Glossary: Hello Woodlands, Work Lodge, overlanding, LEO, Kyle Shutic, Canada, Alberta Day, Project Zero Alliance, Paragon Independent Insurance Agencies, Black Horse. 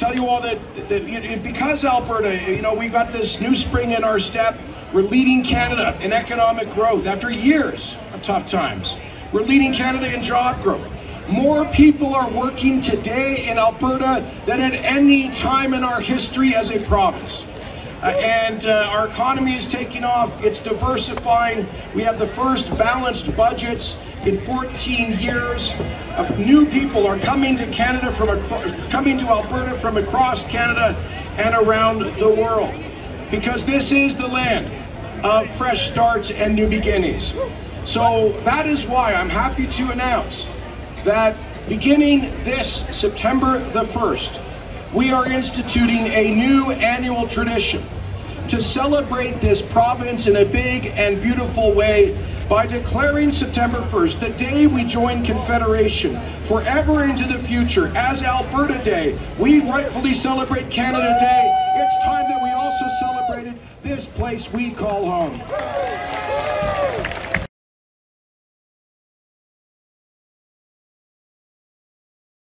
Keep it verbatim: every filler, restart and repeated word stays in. tell you all that, that it, because Alberta, you know, we've got this new spring in our step. We're leading Canada in economic growth after years of tough times. We're leading Canada in job growth. More people are working today in Alberta than at any time in our history as a province. Uh, and uh, our economy is taking off, it's diversifying. We have the first balanced budgets in fourteen years. Uh, new people are coming to Canada from coming to Alberta from across Canada and around the world, because this is the land of fresh starts and new beginnings. So that is why I'm happy to announce that beginning this September the first, we are instituting a new annual tradition to celebrate this province in a big and beautiful way by declaring September first, the day we join Confederation, forever into the future as Alberta Day. We rightfully celebrate Canada Day. It's time that we also celebrated this place we call home.